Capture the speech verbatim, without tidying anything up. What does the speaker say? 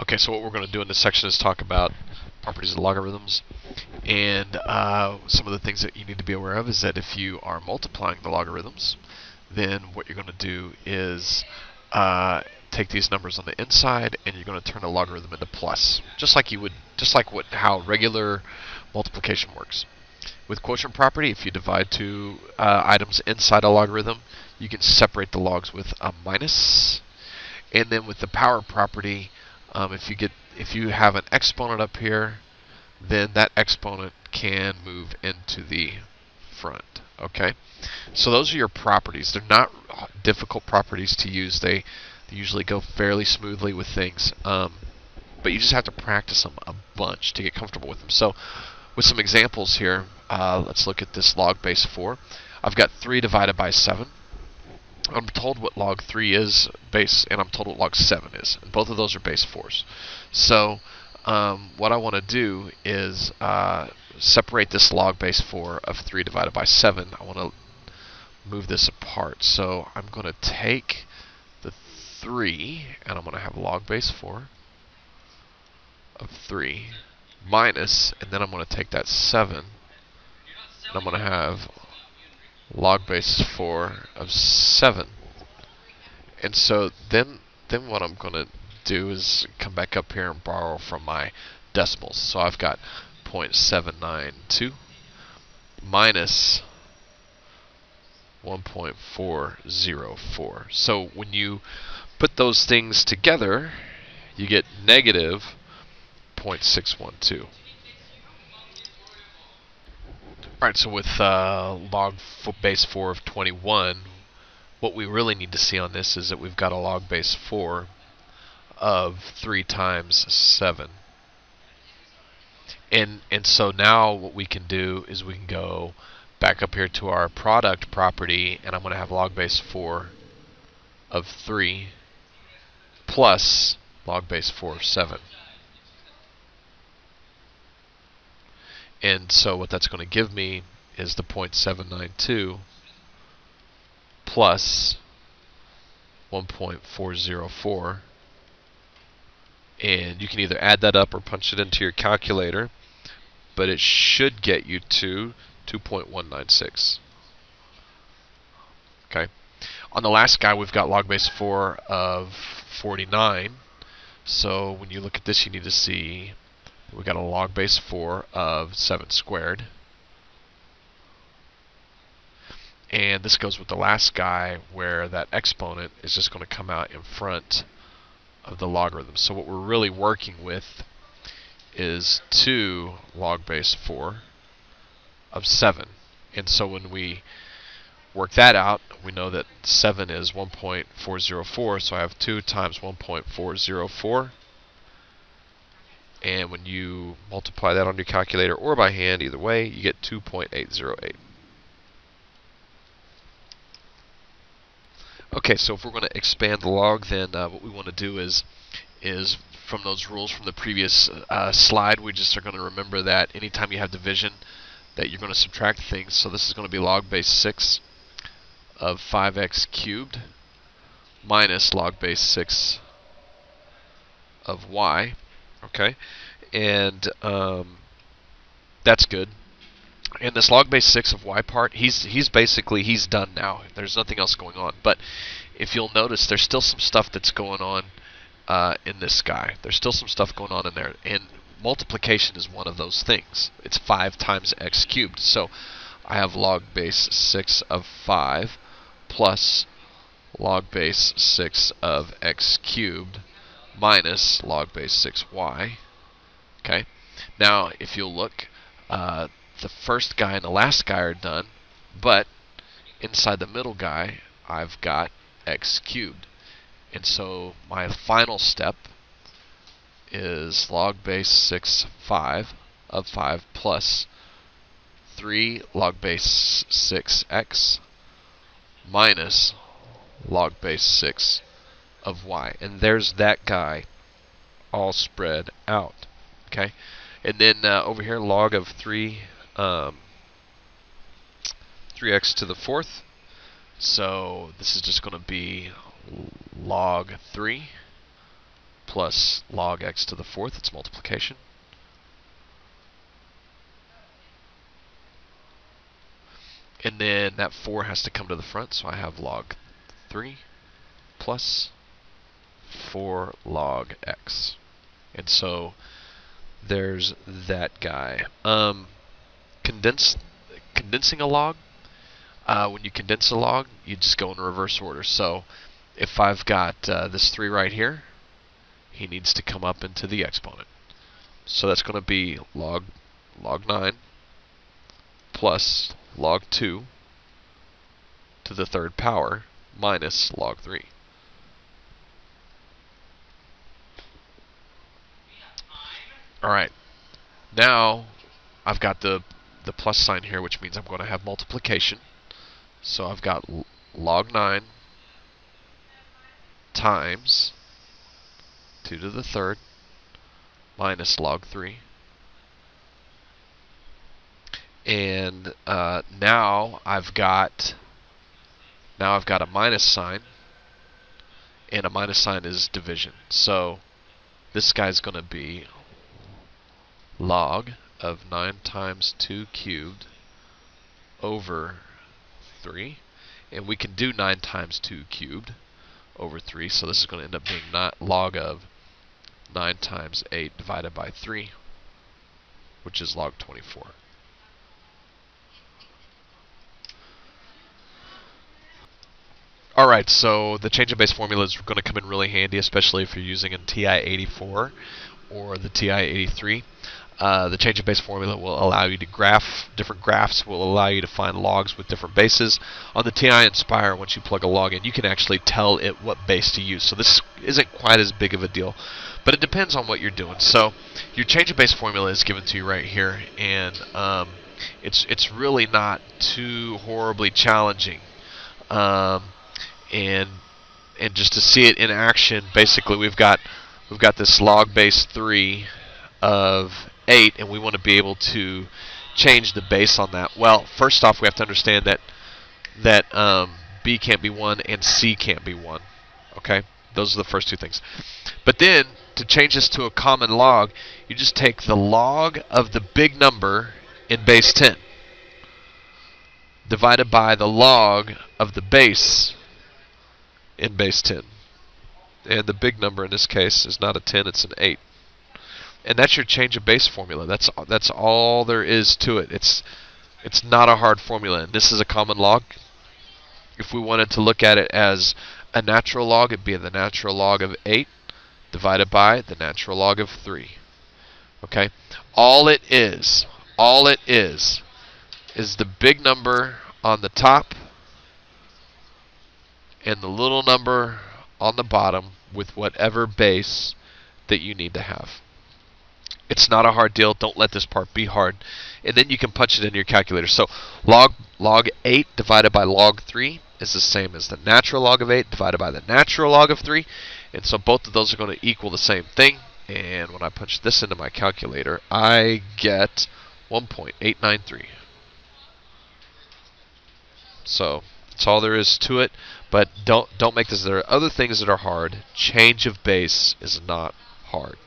Okay, so what we're going to do in this section is talk about properties of logarithms, and uh, some of the things that you need to be aware of is that if you are multiplying the logarithms, then what you're going to do is uh, take these numbers on the inside, and you're going to turn a logarithm into plus, just like you would, just like what how regular multiplication works. With quotient property, if you divide two uh, items inside a logarithm, you can separate the logs with a minus, and then with the power property. Um, if you get if you have an exponent up here, then that exponent can move into the front. Okay, so those are your properties. They're not difficult properties to use. They, they usually go fairly smoothly with things, um, but you just have to practice them a bunch to get comfortable with them. So, with some examples here, uh, let's look at this log base four. I've got three divided by seven. I'm told what log three is base, and I'm told what log seven is. And both of those are base fours. So um, what I want to do is uh, separate this log base four of three divided by seven. I want to move this apart. So I'm going to take the three, and I'm going to have log base four of three minus, and then I'm going to take that seven, and I'm going to have log base four of seven. And so then then what I'm going to do is come back up here and borrow from my decimals. So I've got zero point seven nine two minus one point four zero four. So when you put those things together, you get negative zero point six one two. Alright, so with uh, log base four of twenty-one, what we really need to see on this is that we've got a log base four of three times seven. And, and so now what we can do is we can go back up here to our product property, and I'm going to have log base four of three plus log base four of seven. And so what that's going to give me is the zero point seven nine two plus one point four zero four. And you can either add that up or punch it into your calculator, but it should get you to two point one nine six. Okay. On the last guy, we've got log base four of forty-nine. So when you look at this, you need to see we got a log base four of seven squared. And this goes with the last guy where that exponent is just going to come out in front of the logarithm. So what we're really working with is two log base four of seven. And so when we work that out, we know that seven is one point four zero four, so I have two times one point four zero four. And when you multiply that on your calculator or by hand, either way, you get two point eight zero eight. Okay, so if we're going to expand the log, then uh, what we want to do is, is from those rules from the previous uh, slide, we just are going to remember that anytime you have division, that you're going to subtract things. So this is going to be log base six of five x cubed minus log base six of y. Okay, and um, that's good. And this log base six of y part, he's he's basically he's done now. There's nothing else going on. But if you'll notice, there's still some stuff that's going on uh, in this guy. There's still some stuff going on in there. And multiplication is one of those things. It's five times x cubed. So I have log base six of five plus log base six of x cubed minus log base six y. Okay. Now, if you'll look, uh, the first guy and the last guy are done, but inside the middle guy, I've got x cubed. And so my final step is log base six five of five plus three log base six x minus log base six of y, and there's that guy all spread out. Okay, and then uh, over here, log of three um, three x to the fourth, so this is just going to be log three plus log x to the fourth, it's multiplication. And then that four has to come to the front, so I have log three plus four log x. And so there's that guy. Um, condense, condensing a log, uh, when you condense a log, you just go in reverse order. So if I've got uh, this three right here, he needs to come up into the exponent. So that's going to be log log nine plus log two to the third power minus log three. Alright, now I've got the, the plus sign here, which means I'm going to have multiplication. So I've got l log nine times two to the third minus log three. And uh, now I've got now I've got a minus sign, and a minus sign is division. So this guy's going to be log of nine times two cubed over three, and we can do nine times two cubed over three. So this is going to end up being not log of nine times eight divided by three, which is log twenty-four. Alright, so the change in base formula is going to come in really handy, especially if you're using a T I eighty-four or the T I eighty-three. Uh, the change in base formula will allow you to graph different graphs, will allow you to find logs with different bases. On the T I Inspire, once you plug a log in, you can actually tell it what base to use. So this isn't quite as big of a deal, but it depends on what you're doing. So your change in base formula is given to you right here, and um, it's, it's really not too horribly challenging. Um, and and just to see it in action, basically we've got we've got this log base three of eight, and we want to be able to change the base on that. Well, first off, we have to understand that that um, B can't be one and C can't be one. Okay, those are the first two things. But then to change this to a common log, you just take the log of the big number in base ten divided by the log of the base in base ten, and the big number in this case is not a ten, it's an eight, and that's your change of base formula. That's that's all there is to it. It's it's not a hard formula, and this is a common log. If we wanted to look at it as a natural log, it'd be the natural log of eight divided by the natural log of three. Okay, all it is, all it is, is the big number on the top and the little number on the bottom with whatever base that you need to have. It's not a hard deal. Don't let this part be hard. And then you can punch it into your calculator. So log log eight divided by log three is the same as the natural log of eight divided by the natural log of three. And so both of those are going to equal the same thing. And when I punch this into my calculator, I get one point eight nine three. So that's all there is to it. But don't don't make this. There are other things that are hard. Change of base is not hard.